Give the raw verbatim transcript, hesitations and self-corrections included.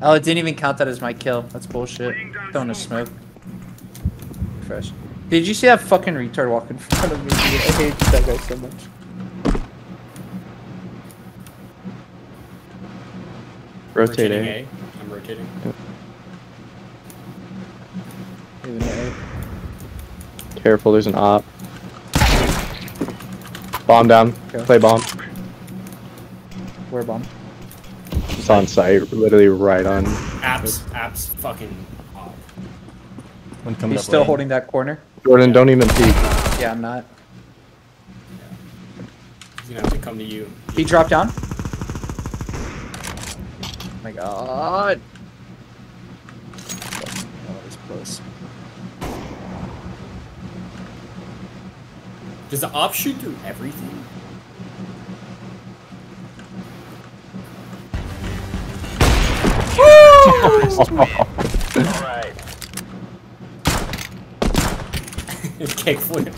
Oh, it didn't even count that as my kill. That's bullshit. Throwing a smoke. Fresh. Did you see that fucking retard walk in front of me? I hate that guy so much. Rotating. rotating A. I'm rotating. Yep. There's an A. Careful, there's an op. Bomb down. Okay. Play bomb. Where bomb? It's on site, literally right on. Apps, apps, fucking op. He's still lane. Holding that corner. Jordan, yeah. Don't even peek. Yeah, I'm not. Yeah. He's gonna have to come to you. He dropped down? Oh my god. Oh, it's close. Does the op shoot through everything? Alright. Kickflip.